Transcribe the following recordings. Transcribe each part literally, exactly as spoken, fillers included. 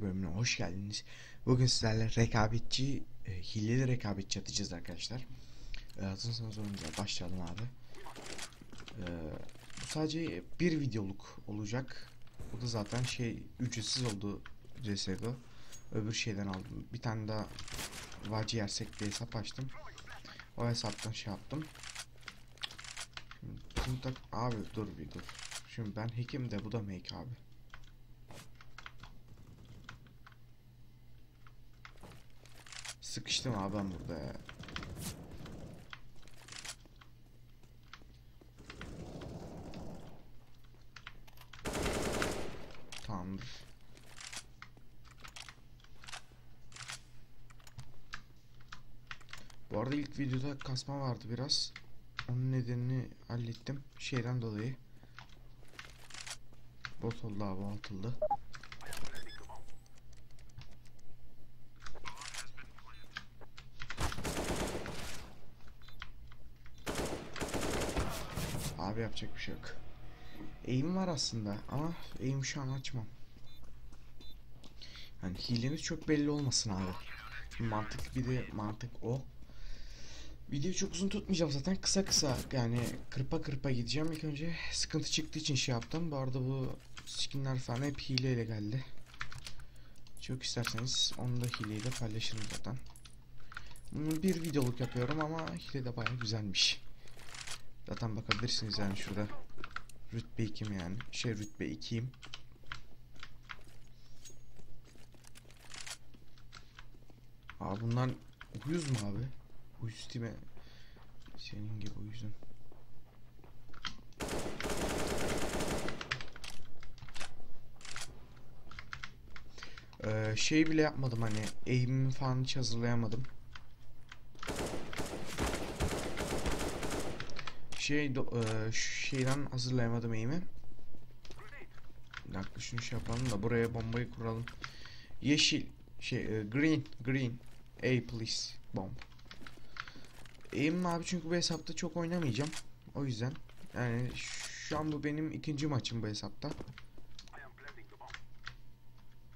Bölümüne hoş geldiniz. Bugün sizlerle rekabetçi, e, hileli rekabetçi atacağız arkadaşlar. E, Hazırsanız sorumuza başlayalım abi. E, bu sadece bir videoluk olacak. Bu da zaten şey ücretsiz oldu C S G O. Öbür şeyden aldım. Bir tane daha vacı yersek bir hesap açtım. O hesaptan şey yaptım. Şimdi, tak, abi dur bir dur. Şimdi ben hekim de bu da make abi. Sıkıştım abi ben burada ya. Tamamdır. Bu arada ilk videoda kasma vardı biraz. Onun nedenini hallettim. Şeyden dolayı. Bot oldu abi, atıldı. Abi yapacak bir şey yok. Eğim var aslında ama eğim şu an açmam. Hani hileniz çok belli olmasın abi. Mantık, bir de mantık o. Videoyu çok uzun tutmayacağım zaten, kısa kısa yani kırpa kırpa gideceğim. İlk önce sıkıntı çıktığı için şey yaptım. Bu arada bu skinler falan hep hileyle geldi. Çok isterseniz onu da hileyle paylaşırım zaten. Bunu bir videoluk yapıyorum ama hile de bayağı güzelmiş. Zaten bakabilirsiniz yani şurada. Rütbe ikim yani. Şey rütbe ikiyim. Aa bunlar uyuz mu abi? Uyuz time. Senin gibi uyuzun. Ee, şey bile yapmadım hani. Eğimimi falan hiç hazırlayamadım. Şey, do, e, şeyden hazırlayamadım eğimi. Bir dakika şunu şey yapalım da buraya bombayı kuralım. Yeşil şey e, green green A please bomb. Eğim abi çünkü bu hesapta çok oynamayacağım. O yüzden yani şu an bu benim ikinci maçım bu hesapta.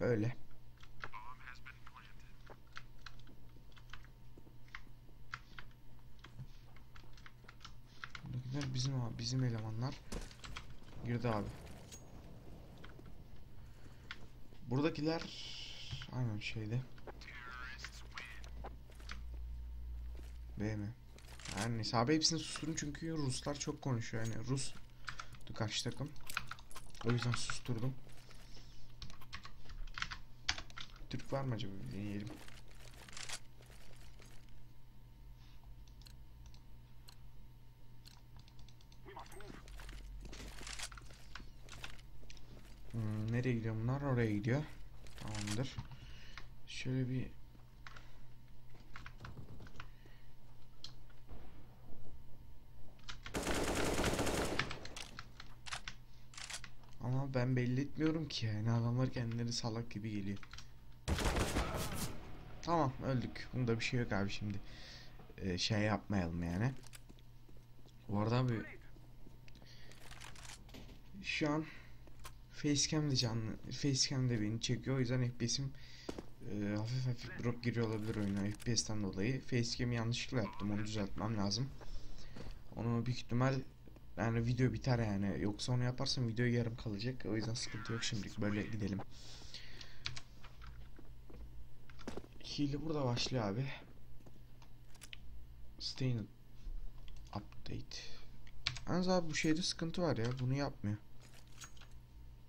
Öyle. Bizim abi, bizim elemanlar girdi abi. Buradakiler aynen şeyde. B mi? Yani neyse abi hepsini susturun çünkü Ruslar çok konuşuyor yani. Rus karşı takım. O yüzden susturdum. Türk var mı acaba? Bir deneyelim. Nereye gidiyor bunlar? Oraya gidiyor. Tamamdır. Şöyle bir ama ben belli etmiyorum ki yani, adamlar kendileri salak gibi geliyor. Tamam öldük. Bunda bir şey yok abi şimdi. Ee, şey yapmayalım yani. Bu arada bir şu an Facecam de canlı, Facecam de beni çekiyor, o yüzden F P S'im e, hafif hafif drop giriyor olabilir oyuna F P S'ten dolayı. Facecam'i yanlışlıkla yaptım, onu düzeltmem lazım. Onu büyük ihtimal yani video biter yani, yoksa onu yaparsam video yarım kalacak, o yüzden sıkıntı yok şimdilik, böyle gidelim. Hile burada başlıyor abi. Stain update. Yalnız abi bu şeyde sıkıntı var ya, bunu yapmıyor.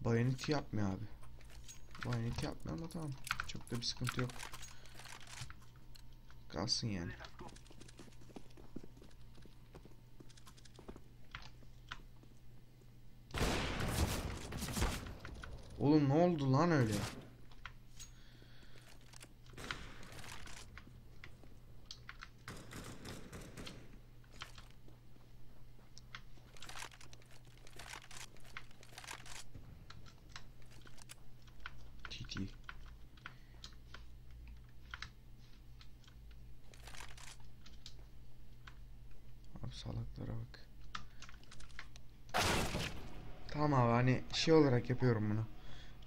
Bayonet yapmıyor abi. Bayonet yapmıyor ama tamam. Çok da bir sıkıntı yok. Kalsın yani. Oğlum ne oldu lan öyle? Salaklara bak. Tamam abi, hani şey olarak yapıyorum bunu.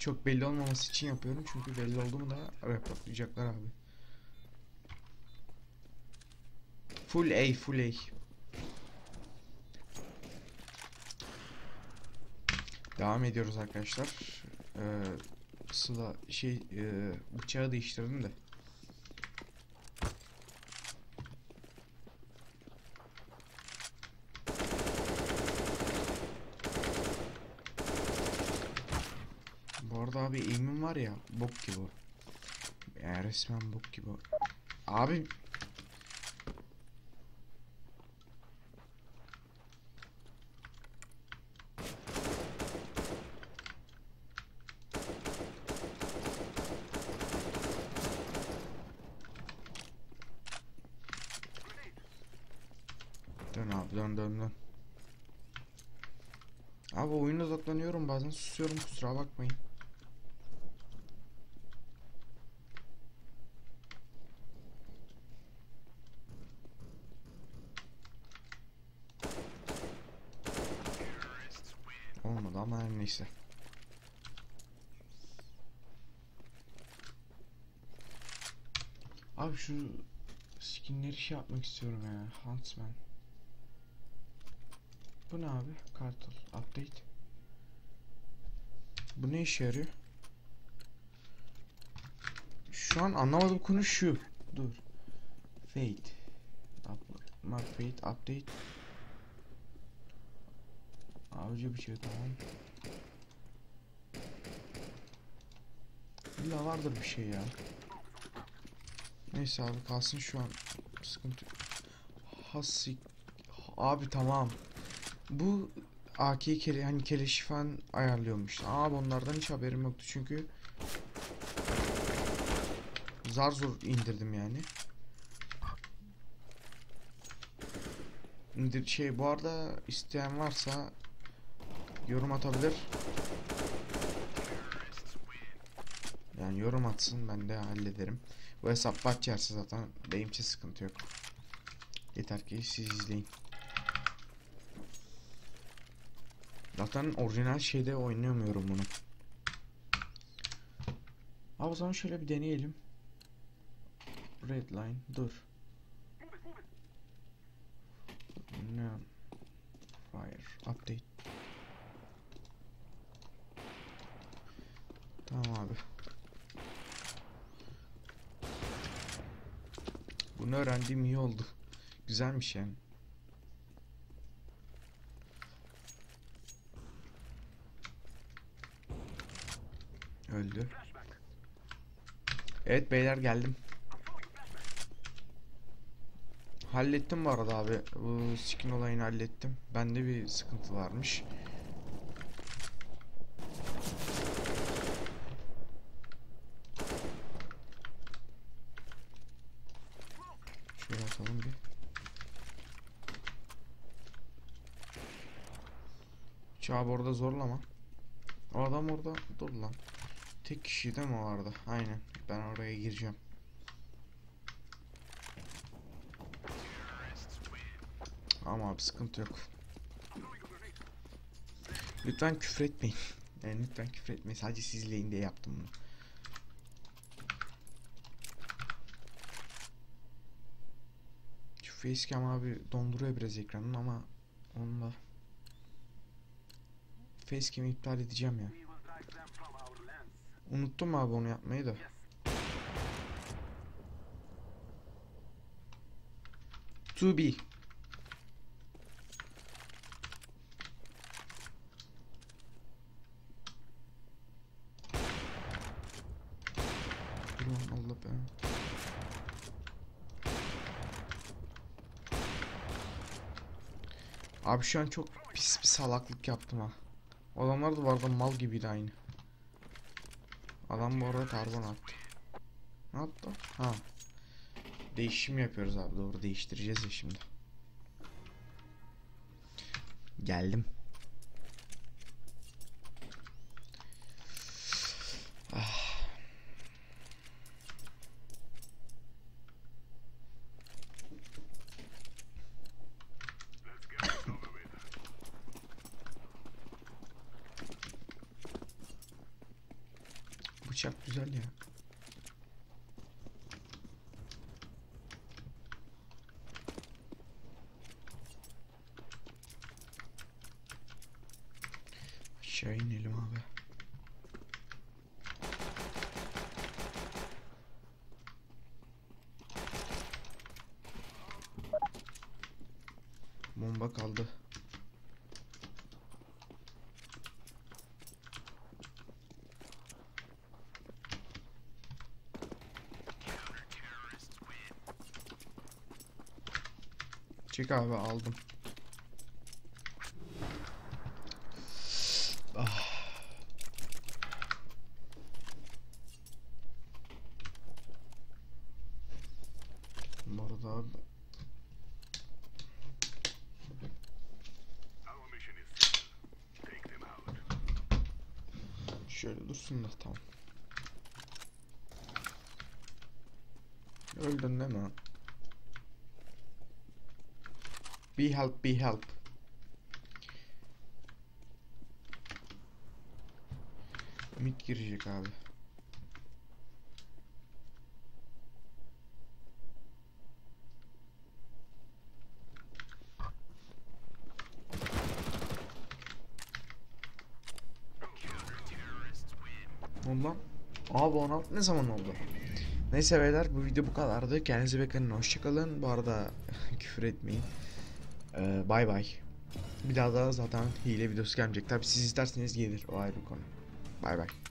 çok belli olmaması için yapıyorum. Çünkü belli oldu mu da raportlayacaklar abi. Full A, full A. Devam ediyoruz arkadaşlar. Ee, sıla şey e, bıçağı değiştirdim de. Bu arada abi eğimim var ya, bok gibi. Yani resmen bok gibi. Abi. Dön dön dön. Abi oyunda odaklanıyorum bazen, susuyorum, kusura bakmayın. Olmadı ama her neyse. Abi şu skinleri şey yapmak istiyorum ya, Huntsman. Bu ne abi? Kartal update. Bu ne işe yarıyor? Şu an anlamadım konu şu. Dur. Fate. Upload. Fate update. Avcı bir şey, tamam. İlla vardır bir şey ya. Neyse abi kalsın şu an. Sıkıntı. Hasik. Abi tamam. Bu A K kele, hani keleşi falan ayarlıyormuş. Aa, onlardan hiç haberim yoktu çünkü zar zor indirdim yani. İndir şey, bu arada isteyen varsa yorum atabilir. Yani yorum atsın, ben de hallederim. Bu hesap bahçe yerse zaten benim için sıkıntı yok. Yeter ki siz izleyin. Zaten orijinal şeyde oynayamıyorum bunu. Abi o zaman şöyle bir deneyelim. Redline dur. Ne? Fire update. Tamam abi. Bunu öğrendiğim iyi oldu. Güzelmiş yani. Öldü. Evet beyler, geldim. Hallettim bu arada abi. Bu skin olayını hallettim. Bende bir sıkıntı varmış. Şöyle atalım bir. Çabuk orada zorlama. O adam orada dur lan. Tek kişi de mi vardı? Aynen. Ben oraya gireceğim. Ama abi sıkıntı yok. Lütfen küfür etmeyin. Yani lütfen küfür etmeyin. Sadece siz izleyin diye yaptım bunu. Şu facecam abi donduruyor biraz ekranını ama onunla facecam'i iptal edeceğim ya. Unuttum abi onu yapmayı da. To be. Allah be. Abi şu an çok pis pis salaklık yaptım ha. Adamlar da vardı mal gibiydi aynı. Adam bu arada karbon attı. Ne yaptı? Ha. Değişim yapıyoruz abi. Doğru, değiştireceğiz ya şimdi. Geldim. Ah. bıçak güzel ya. Aşağı inelim abi. Bomba kaldı. Çık abi, aldım. Ah. Bunları da abi. Şöyle dursunlar, tamam. Öldün değil mi? Be help, be help. Mid girecek abi. Ondan abi on altı ne zaman oldu? Neyse beyler, bu video bu kadardı. Kendinize bakın, hoşçakalın. Bu arada küfür etmeyin. Bay bay. Bir daha da zaten hile videosu gelmeyecek. Tabi siz isterseniz gelir, o ayrı bir konu. Bay bay.